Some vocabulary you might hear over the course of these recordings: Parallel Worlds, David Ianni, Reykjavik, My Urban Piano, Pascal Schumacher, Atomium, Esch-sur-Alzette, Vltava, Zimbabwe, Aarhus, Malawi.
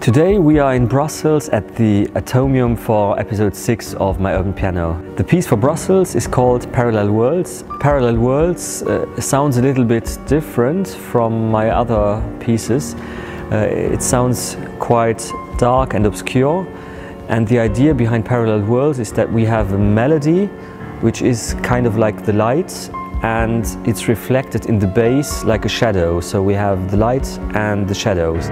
Today we are in Brussels at the Atomium for episode 6 of My Urban Piano. The piece for Brussels is called Parallel Worlds. Parallel Worlds sounds a little bit different from my other pieces. It sounds quite dark and obscure, and the idea behind Parallel Worlds is that we have a melody which is kind of like the light, and it's reflected in the bass like a shadow. So we have the light and the shadows.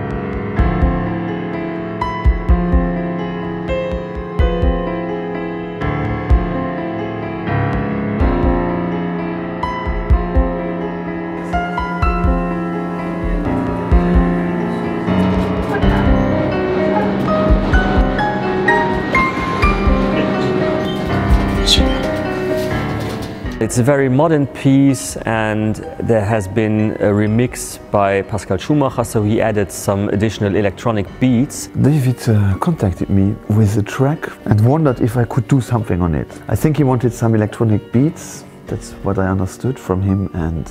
It's a very modern piece, and there has been a remix by Pascal Schumacher, so he added some additional electronic beats. David contacted me with the track and wondered if I could do something on it. I think he wanted some electronic beats, that's what I understood from him, and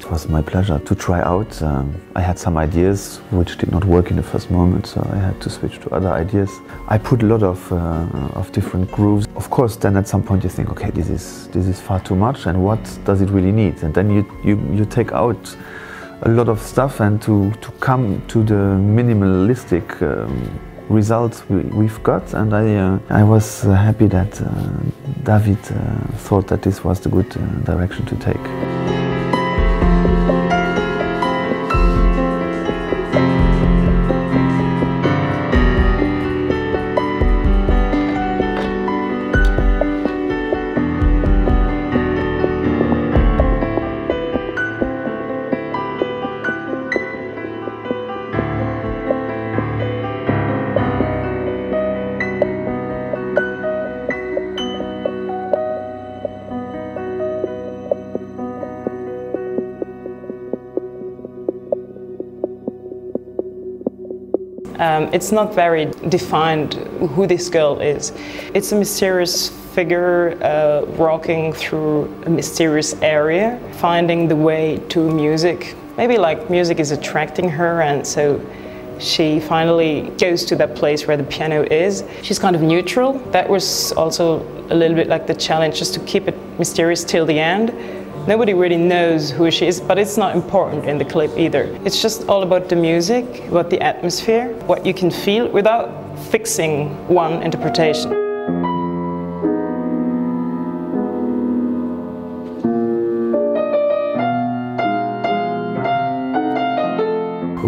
it was my pleasure to try out. I had some ideas which did not work in the first moment, so I had to switch to other ideas. I put a lot of different grooves. Of course, then at some point you think, okay, this is far too much, and what does it really need? And then you take out a lot of stuff, and to come to the minimalistic results we've got. And I was happy that David thought that this was the good direction to take. It's not very defined who this girl is. It's a mysterious figure walking through a mysterious area, finding the way to music. Maybe like music is attracting her, and so she finally goes to that place where the piano is. She's kind of neutral. That was also a little bit like the challenge, just to keep it mysterious till the end. Nobody really knows who she is, but it's not important in the clip either. It's just all about the music, about the atmosphere, what you can feel without fixing one interpretation.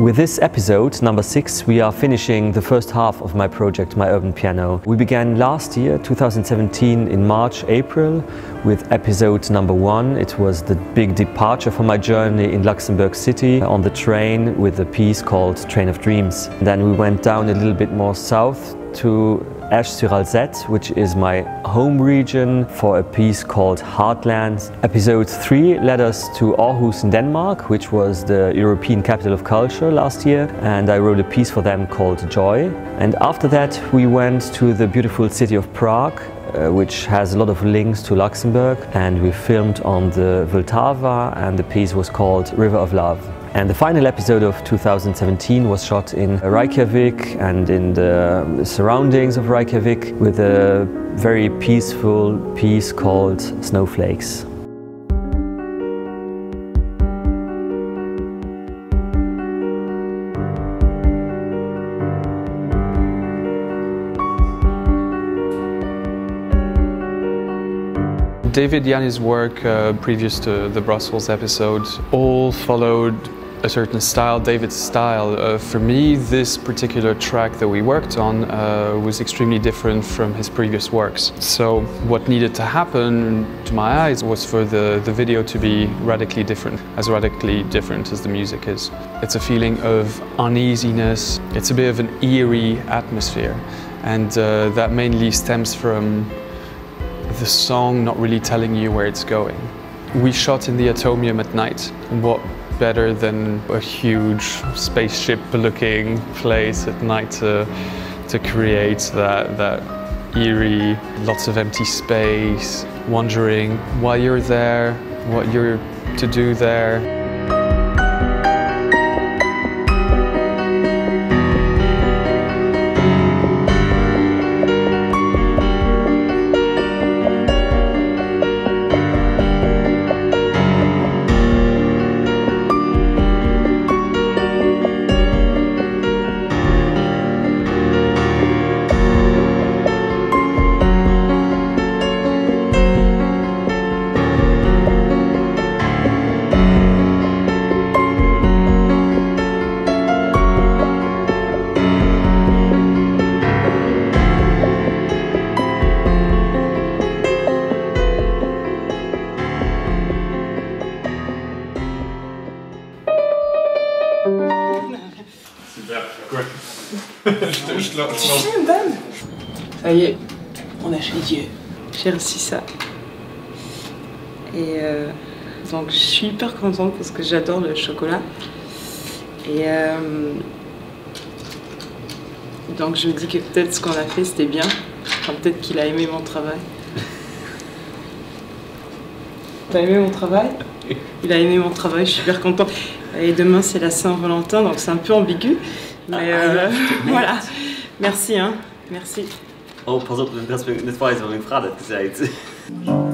With this episode, number 6, we are finishing the first half of my project, My Urban Piano. We began last year, 2017, in March, April, with episode number 1. It was the big departure from my journey in Luxembourg City on the train with a piece called Train of Dreams. Then we went down a little bit more south to Esch-sur-Alzette, which is my home region, for a piece called Heartlands. Episode 3 led us to Aarhus in Denmark, which was the European Capital of Culture last year, and I wrote a piece for them called Joy. And after that we went to the beautiful city of Prague, which has a lot of links to Luxembourg, and we filmed on the Vltava, and the piece was called River of Love. And the final episode of 2017 was shot in Reykjavik and in the surroundings of Reykjavik, with a very peaceful piece called Snowflakes. David Ianni's work previous to the Brussels episode all followed a certain style, David's style. For me, this particular track that we worked on was extremely different from his previous works. So what needed to happen, to my eyes, was for the video to be radically different as the music is. It's a feeling of uneasiness, it's a bit of an eerie atmosphere, and that mainly stems from the song not really telling you where it's going. We shot in the Atomium at night, and what better than a huge spaceship-looking place at night to create that eerie, lots of empty space, wondering why you're there, what you're to do there. Je lance. Tu sais, Dan ? Ça y est, on a chez Dieu. J'ai reçu ça. Et donc je suis hyper contente parce que j'adore le chocolat. Et donc je me dis que peut-être ce qu'on a fait c'était bien. Enfin, peut-être qu'il a aimé mon travail. T'as aimé mon travail? Il a aimé mon travail, je suis hyper contente. Et demain c'est la Saint-Valentin, donc c'est un peu ambigu. Mais voilà. Merci hein, merci. Oh, pass auf, dass wir, das war jetzt noch eine Frage, das ist ja jetzt.